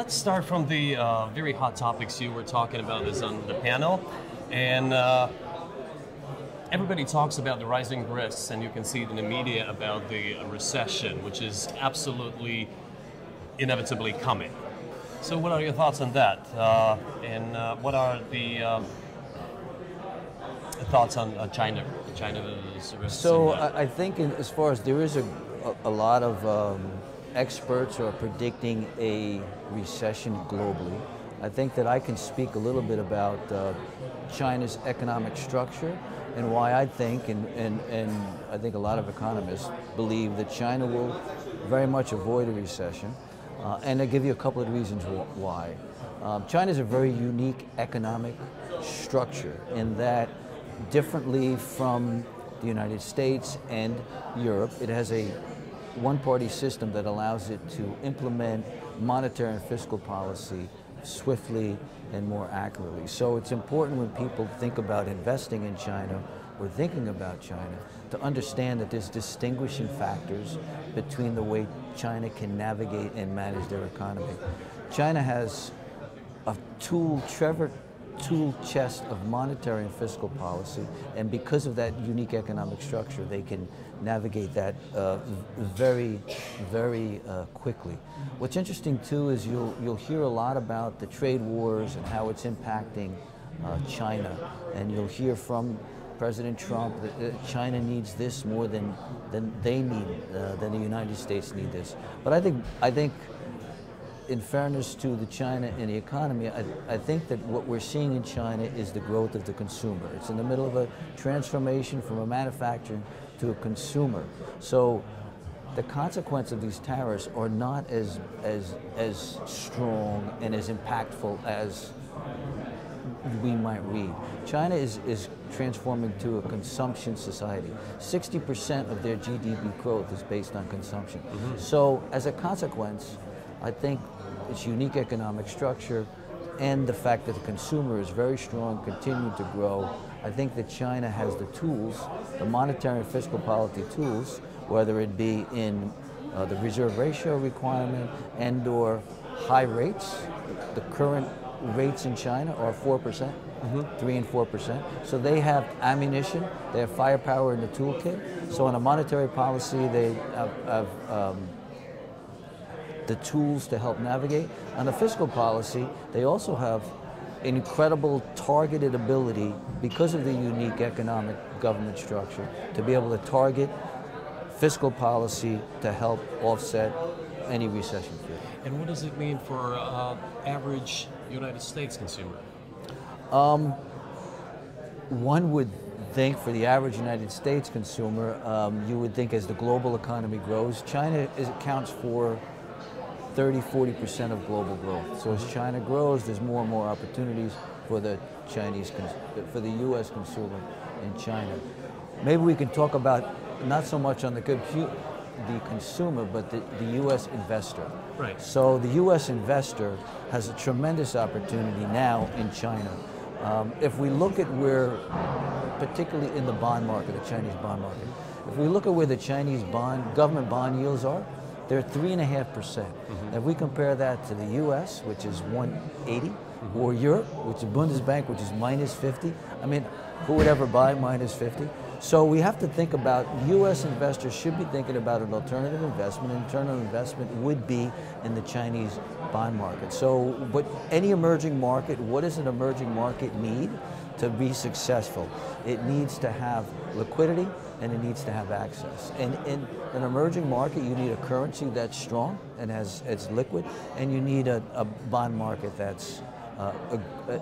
let's start from the very hot topics you were talking about is on the panel. And everybody talks about the rising risks, and you can see it in the media about the recession, which is absolutely inevitably coming. So what are your thoughts on that? And what are the thoughts on China's risks? So I think as far as there is a lot of experts who are predicting a recession globally. I think that I can speak a little bit about China's economic structure and why I think, and I think a lot of economists believe that China will very much avoid a recession. And I'll give you a couple of reasons why. China's a very unique economic structure in that, differently from the United States and Europe, it has a one-party system that allows it to implement monetary and fiscal policy swiftly and more accurately. So it's important when people think about investing in China or thinking about China to understand that there's distinguishing factors between the way China can navigate and manage their economy. China has a tool chest of monetary and fiscal policy, and because of that unique economic structure, they can navigate that very, very quickly. What's interesting too is you'll hear a lot about the trade wars and how it's impacting China, and you'll hear from President Trump that China needs this more than they need, than the United States need this. But I think. In fairness to the China and the economy, I think that what we're seeing in China is the growth of the consumer. It's in the middle of a transformation from a manufacturer to a consumer. So the consequence of these tariffs are not as strong and as impactful as we might read. China is transforming to a consumption society. 60% of their GDP growth is based on consumption. Mm-hmm. So as a consequence, I think its unique economic structure and the fact that the consumer is very strong, continuing to grow, I think that China has the tools, the monetary and fiscal policy tools, whether it be in the reserve ratio requirement and or high rates. The current rates in China are 4%, mm-hmm. 3 and 4%. So they have ammunition, they have firepower in the toolkit. So on a monetary policy, they have the tools to help navigate. On the fiscal policy, they also have an incredible targeted ability, because of the unique economic government structure, to be able to target fiscal policy to help offset any recession fear. And what does it mean for average United States consumer? One would think for the average United States consumer, you would think as the global economy grows, China accounts for 30-40% of global growth. So as China grows, there's more and more opportunities for the U.S. consumer in China. Maybe we can talk about not so much on the consumer, but the U.S. investor. Right. So the U.S. investor has a tremendous opportunity now in China. If we look at where, particularly in the bond market, the Chinese bond market, if we look at where the Chinese government bond yields are, they're 3.5%. Mm-hmm. If we compare that to the U.S., which is 180, mm-hmm. or Europe, which is Bundesbank, which is -50. I mean, who would ever buy -50? So we have to think about U.S. investors should be thinking about an alternative investment. An alternative investment would be in the Chinese bond market. So, but any emerging market, what does an emerging market need to be successful? It needs to have liquidity, and it needs to have access. And in an emerging market, you need a currency that's strong and it's liquid, and you need a bond market that's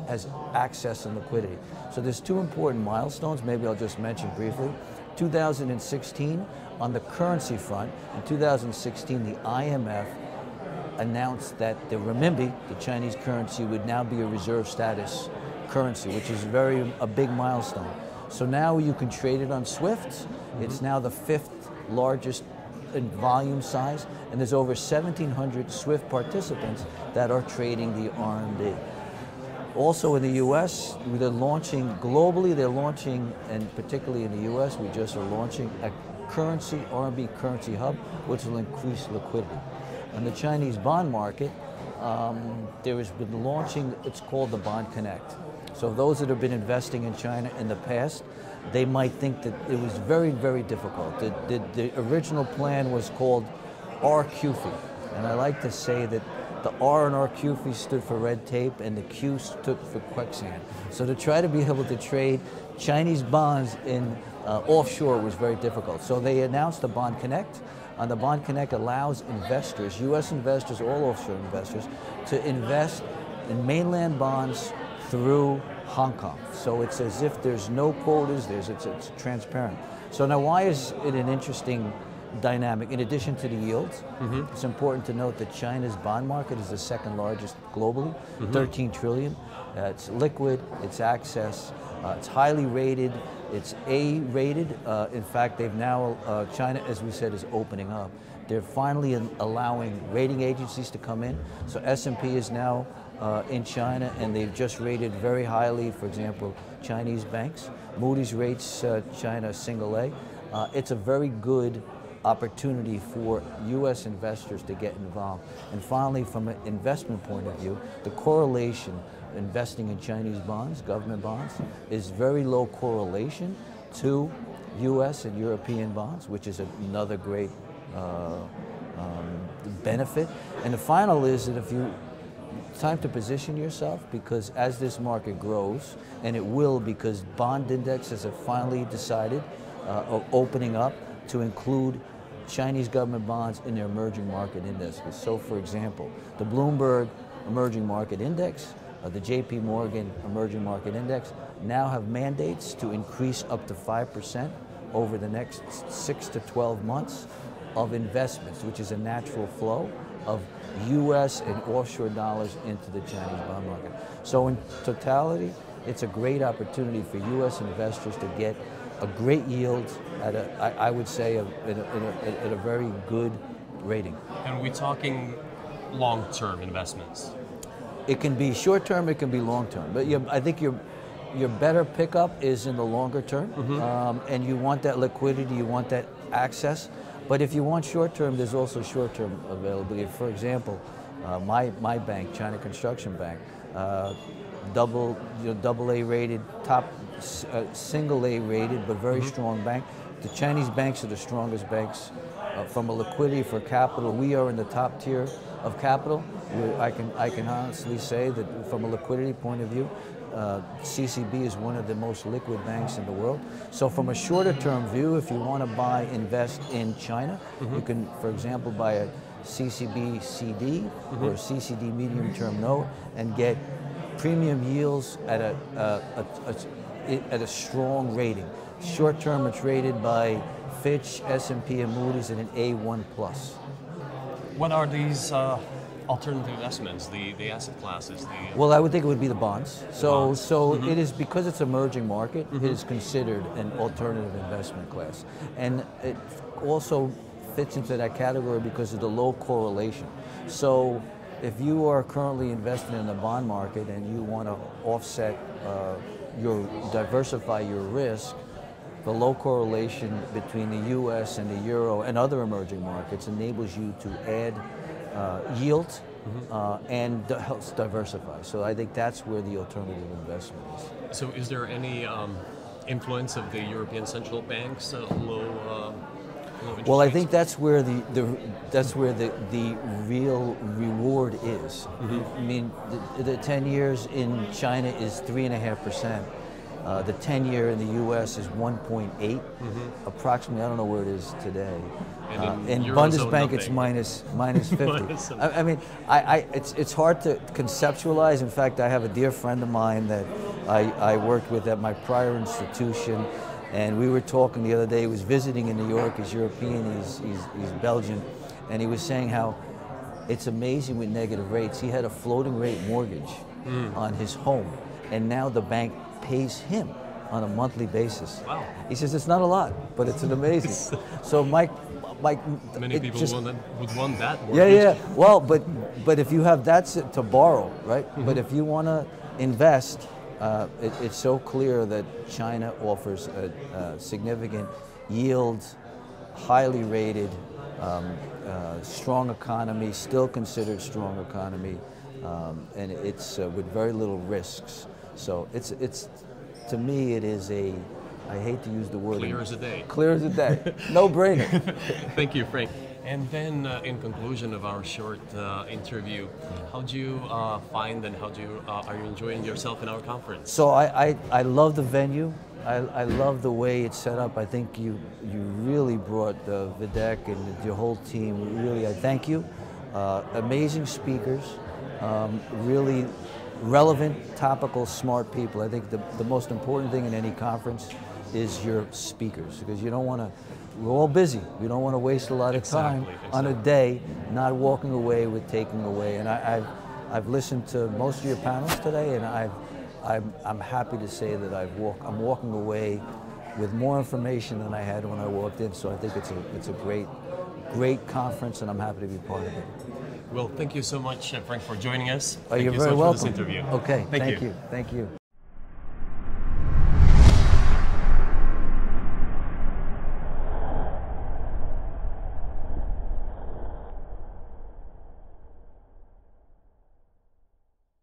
has access and liquidity. So there's two important milestones, maybe I'll just mention briefly. 2016, on the currency front, in 2016, the IMF announced that the renminbi, the Chinese currency, would now be a reserve status currency, which is a big milestone. So now you can trade it on SWIFT. Mm-hmm. It's now the 5th largest in volume size, and there's over 1,700 SWIFT participants that are trading the RMB. Also in the U.S., they're launching globally. They're launching, and particularly in the U.S., we just are launching a currency, RMB currency hub, which will increase liquidity. On the Chinese bond market, there has been launching, it's called the Bond Connect. So those that have been investing in China in the past, they might think that it was very, very difficult. The original plan was called RQFII, and I like to say that the R in RQFII stood for red tape and the Q stood for quicksand. So to try to be able to trade Chinese bonds in offshore was very difficult. So they announced the Bond Connect. And the Bond Connect allows investors, U.S. investors, all offshore investors, to invest in mainland bonds through Hong Kong. So it's as if there's no quotas, it's transparent. So now why is it an interesting dynamic? In addition to the yields, it's important to note that China's bond market is the second largest globally, 13 trillion. It's liquid, it's access, it's highly rated, it's A-rated. In fact, they've now, China, as we said, is opening up. They're finally allowing rating agencies to come in. So S&P is now in China, and they've just rated very highly, for example, Chinese banks. Moody's rates China single A. It's a very good opportunity for U.S. investors to get involved. And finally, from an investment point of view, the correlation investing in Chinese bonds, government bonds, is very low correlation to U.S. and European bonds, which is another great benefit. And the final is that if you, time to position yourself, because as this market grows, and it will, because bond indexes have finally decided of opening up to include Chinese government bonds in their emerging market index. So for example, the Bloomberg Emerging Market Index, the JP Morgan Emerging Market Index now have mandates to increase up to 5% over the next 6 to 12 months of investments, which is a natural flow of US and offshore dollars into the Chinese bond market. So in totality, it's a great opportunity for US investors to get a great yield at a, I would say, at a very good rating. And we're talking long-term investments. It can be short-term, it can be long-term, but I think your better pickup is in the longer term, and you want that liquidity, you want that access. But if you want short-term, there's also short-term availability. For example, my bank, China Construction Bank, double A rated, top single A rated, but very strong bank. The Chinese banks are the strongest banks from a liquidity for capital. We are in the top tier of capital. I can honestly say that from a liquidity point of view, CCB is one of the most liquid banks in the world. So from a shorter term view, if you want to buy, invest in China, you can, for example, buy a CCB CD or a CCD medium term note and get premium yields at a strong rating. Short term, it's rated by Fitch, S&P, and Moody's at an A1+. What are these alternative investments, the asset classes? Well, I would think it would be the bonds. So it is, because it's emerging market, it is considered an alternative investment class. And it also fits into that category because of the low correlation. So if you are currently invested in the bond market and you want to offset diversify your risk, the low correlation between the US and the euro and other emerging markets enables you to add yield and helps diversify. So I think that's where the alternative investment is. So is there any influence of the European Central Bank's Well, I think that's where the real reward is. I mean, the 10 years in China is 3.5%. The 10-year in the U.S. is 1.8, approximately. I don't know where it is today. And in Bundesbank, it's minus 50. I mean, it's hard to conceptualize. In fact, I have a dear friend of mine that I worked with at my prior institution. And we were talking the other day, he was visiting in New York, he's European, he's Belgian, and he was saying how it's amazing with negative rates. He had a floating rate mortgage on his home, and now the bank pays him on a monthly basis. Wow. He says it's not a lot, but it's an amazing. So Mike, many people would want that mortgage. Yeah. Well, but if you have that to borrow, right? But if you want to invest, it's so clear that China offers a significant yield, highly rated, strong economy, still considered strong economy, and it's with very little risks. So it's to me it is a, I hate to use the word, clear as a day. Clear as a day. No brainer. Thank you, Frank. And then in conclusion of our short interview, how do you find and how do you, are you enjoying yourself in our conference? So I love the venue. I love the way it's set up. I think you really brought Vivek and your whole team, really, I thank you. Amazing speakers, really relevant, topical, smart people. I think the most important thing in any conference is your speakers, because you don't want to, we're all busy. We don't want to waste a lot of time on a day not walking away with taking away. And I've listened to most of your panels today, and I'm happy to say that I'm walking away with more information than I had when I walked in. So I think it's a great conference, and I'm happy to be part of it. Well, thank you so much, Frank, for joining us. Thank you so much for this interview. Okay, thank you. Thank you.